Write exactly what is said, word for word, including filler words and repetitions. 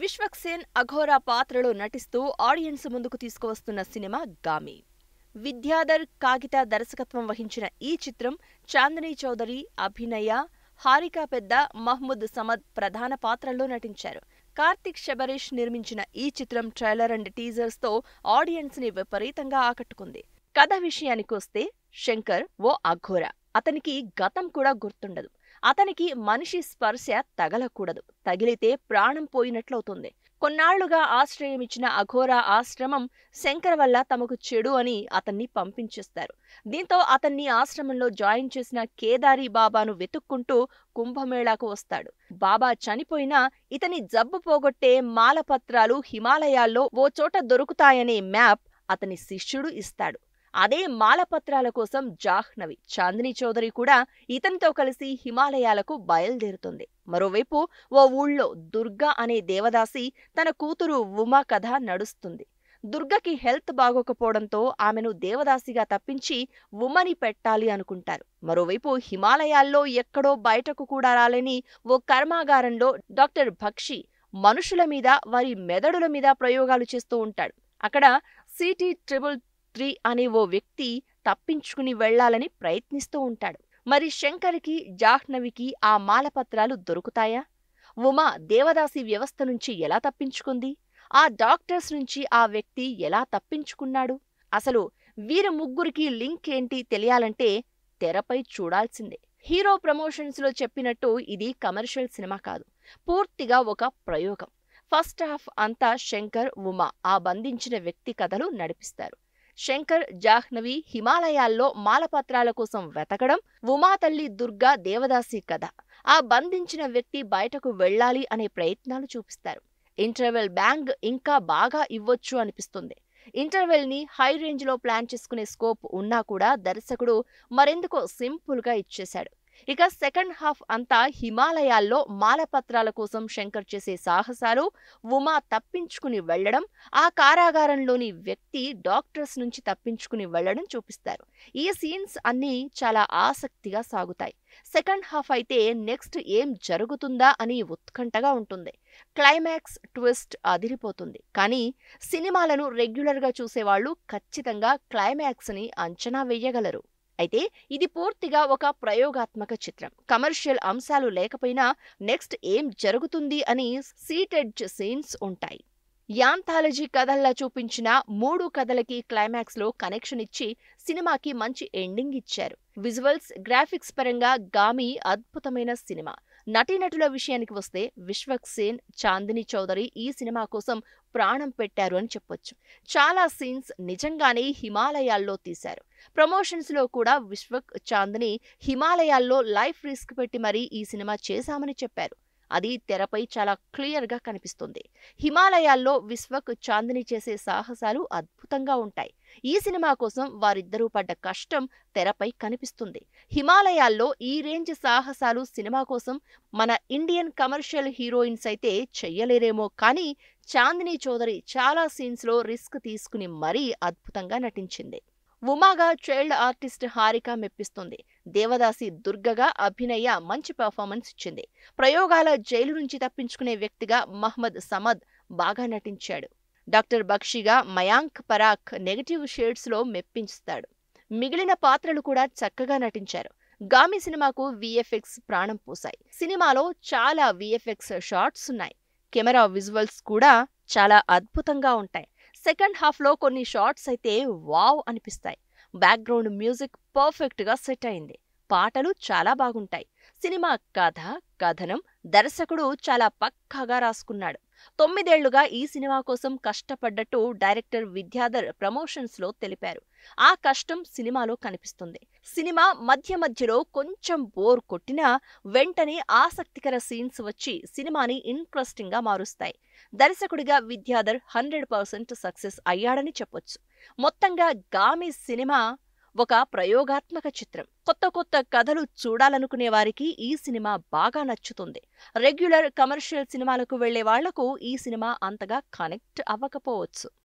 విశ్వక్సేన్ అఘోరా పాత్రలో నటిస్తూ ఆడియన్స్ ముందుకు తీసుకువస్తున్న సినిమా గామి. విద్యాధర్, కాగిత దర్శకత్వం వహించిన ఈ చిత్రం చాందిని చౌదరి, అభినయ, హారికా పెద్ద, మహ్మూద్, సమద్ ప్రధాన పాత్రల్లో నటించారు. కార్తిక్ శబరీష్ నిర్మించిన ఈ చిత్రం ట్రైలర్ అండ్ టీజర్స్తో ఆడియన్స్ని విపరీతంగా ఆకట్టుకుంది. కథ విషయానికొస్తే, శంకర్ ఓ అఘోరా. అతనికి గతం కూడా గుర్తుండదు. అతనికి మనిషి స్పర్శ తగలకూడదు, తగిలితే ప్రాణం పోయినట్లవుతుంది. కొన్నాళ్లుగా ఆశ్రయమిచ్చిన అఘోరా ఆశ్రమం శంకర్ వల్ల తమకు చెడు అని అతన్ని పంపించేస్తారు. దీంతో అతన్ని ఆశ్రమంలో జాయిన్ చేసిన కేదారి బాబాను వెతుక్కుంటూ కుంభమేళాకు వస్తాడు. బాబా చనిపోయినా ఇతని జబ్బు పోగొట్టే మాలపత్రాలు హిమాలయాల్లో ఓ చోట దొరుకుతాయనే మ్యాప్ అతని శిష్యుడు ఇస్తాడు. అదే మాలపత్రాల కోసం జాహ్నవి, చాందిని చౌదరి కూడా ఇతనితో కలిసి హిమాలయాలకు బయలుదేరుతుంది. మరోవైపు ఓ ఊళ్ళో దుర్గా అనే దేవదాసి తన కూతురు ఉమా కథ నడుస్తుంది. దుర్గకి హెల్త్ బాగోకపోవడంతో ఆమెను దేవదాసిగా తప్పించి ఉమని పెట్టాలి అనుకుంటారు. మరోవైపు హిమాలయాల్లో ఎక్కడో బయటకు కూడా రాలేని ఓ కర్మాగారంలో డాక్టర్ భక్షి మనుషుల మీద, వారి మెదడుల మీద ప్రయోగాలు చేస్తూ ఉంటాడు. అక్కడ సిటీ ట్రిబుల్ త్రీ అనే ఓ వ్యక్తి తప్పించుకుని వెళ్లాలని ప్రయత్నిస్తూ ఉంటాడు. మరి శంకర్కి, జాహ్నవికి ఆ మాలపత్రాలు దొరుకుతాయా? ఉమా దేవదాసి వ్యవస్థ నుంచి ఎలా తప్పించుకుంది? ఆ డాక్టర్స్ నుంచి ఆ వ్యక్తి ఎలా తప్పించుకున్నాడు? అసలు వీరి ముగ్గురికి లింక్ ఏంటి తెలియాలంటే తెరపై చూడాల్సిందే. హీరో ప్రమోషన్స్లో చెప్పినట్టు ఇది కమర్షియల్ సినిమా కాదు, పూర్తిగా ఒక ప్రయోగం. ఫస్ట్ హాఫ్ అంతా శంకర్, ఉమా, ఆ బంధించిన వ్యక్తి కథలు నడిపిస్తారు. శంకర్, జాహ్నవి హిమాలయాల్లో మాలపత్రాల కోసం వెతకడం, ఉమా తల్లి దుర్గా దేవదాసి కథ, ఆ బంధించిన వ్యక్తి బయటకు వెళ్ళాలి అనే ప్రయత్నాలు చూపిస్తారు. ఇంటర్వెల్ బ్యాంగ్ ఇంకా బాగా ఇవ్వొచ్చు అనిపిస్తుంది. ఇంటర్వెల్ని హై రేంజ్లో ప్లాన్ చేసుకునే స్కోప్ ఉన్నా కూడా దర్శకుడు మరెందుకో సింపుల్గా ఇచ్చేశాడు. ఇక సెకండ్ హాఫ్ అంతా హిమాలయాల్లో మాలపత్రాల కోసం శంకర్ చేసే సాహసాలు, ఉమా తప్పించుకుని వెళ్లడం, ఆ కారాగారంలోని వ్యక్తి డాక్టర్స్ నుంచి తప్పించుకుని వెళ్లడం చూపిస్తారు. ఈ సీన్స్ అన్నీ చాలా ఆసక్తిగా సాగుతాయి. సెకండ్ హాఫ్ అయితే నెక్స్ట్ ఏం జరుగుతుందా అని ఉత్కంఠగా ఉంటుంది. క్లైమాక్స్, ట్విస్ట్ అదిరిపోతుంది. కానీ సినిమాలను రెగ్యులర్గా చూసేవాళ్లు ఖచ్చితంగా క్లైమాక్స్ని అంచనా వేయగలరు. అయితే ఇది పూర్తిగా ఒక ప్రయోగాత్మక చిత్రం. కమర్షియల్ అంశాలు లేకపోయినా నెక్స్ట్ ఏం జరుగుతుంది అని సీటెడ్జ్ సీన్స్ ఉంటాయి. యాంథాలజీ కథల్లా చూపించిన మూడు కథలకి క్లైమాక్స్లో కనెక్షన్ ఇచ్చి సినిమాకి మంచి ఎండింగ్ ఇచ్చారు. విజువల్స్, గ్రాఫిక్స్ పరంగా గామి అద్భుతమైన సినిమా. నటీనటుల విషయానికి వస్తే, విశ్వక్సేన్, చాందిని చౌదరి ఈ సినిమా కోసం ప్రాణం పెట్టారు అని చెప్పొచ్చు. చాలా సీన్స్ నిజంగానే హిమాలయాల్లో తీశారు. ప్రమోషన్స్లో కూడా విశ్వక్, చాందిని హిమాలయాల్లో లైఫ్ రిస్క్ పెట్టి మరీ ఈ సినిమా చేశామని చెప్పారు. అది తెరపై చాలా క్లియర్గా కనిపిస్తుంది. హిమాలయాల్లో విశ్వక్, చాందిని చేసే సాహసాలు అద్భుతంగా ఉంటాయి. ఈ సినిమా కోసం వారిద్దరూ పడ్డ కష్టం తెరపై కనిపిస్తుంది. హిమాలయాల్లో ఈ రేంజ్ సాహసాలు సినిమా కోసం మన ఇండియన్ కమర్షియల్ హీరోయిన్స్ అయితే చెయ్యలేరేమో, కానీ చాందిని చౌదరి చాలా సీన్స్లో రిస్క్ తీసుకుని మరీ అద్భుతంగా నటించింది. ఉమాగా చైల్డ్ ఆర్టిస్ట్ హారికా మెప్పిస్తుంది. దేవదాసి దుర్గగా అభినయ మంచి పర్ఫార్మెన్స్ ఇచ్చింది. ప్రయోగాల జైలు నుంచి తప్పించుకునే వ్యక్తిగా మహ్మద్, సమద్ బాగా నటించాడు. డాక్టర్ భక్షిగా మయాంక్ పరాక్ నెగటివ్ షేడ్స్లో మెప్పించుతాడు. మిగిలిన పాత్రలు కూడా చక్కగా నటించారు. గామి సినిమాకు విఎఫ్ఎక్స్ ప్రాణం పోసాయి. సినిమాలో చాలా విఎఫ్ఎక్స్ షాట్స్ ఉన్నాయి. కెమెరా విజువల్స్ కూడా చాలా అద్భుతంగా ఉంటాయి. సెకండ్ హాఫ్లో కొన్ని షాట్స్ అయితే వావ్ అనిపిస్తాయి. బ్యాక్గ్రౌండ్ మ్యూజిక్ పర్ఫెక్ట్గా సెట్ అయింది. పాటలు చాలా బాగుంటాయి. సినిమా కథ, కథనం దర్శకుడు చాలా పక్కాగా రాసుకున్నాడు. తొమ్మిదేళ్లుగా ఈ సినిమా కోసం కష్టపడ్డట్టు డైరెక్టర్ విద్యాధర్ ప్రమోషన్స్లో తెలిపారు. ఆ కష్టం సినిమాలో కనిపిస్తుంది. సినిమా మధ్య మధ్యలో కొంచెం బోర్ కొట్టినా వెంటనే ఆసక్తికర సీన్స్ వచ్చి సినిమాని ఇంట్రెస్టింగ్గా మారుస్తాయి. దర్శకుడిగా విద్యాధర్ హండ్రెడ్ పర్సెంట్ సక్సెస్ అయ్యాడని చెప్పొచ్చు. మొత్తంగా గామి సినిమా ఒక ప్రయోగాత్మక చిత్రం. కొత్త కొత్త కథలు చూడాలనుకునే వారికి ఈ సినిమా బాగా నచ్చుతుంది. రెగ్యులర్ కమర్షియల్ సినిమాలకు వెళ్లే వాళ్లకు ఈ సినిమా అంతగా కనెక్ట్ అవ్వకపోవచ్చు.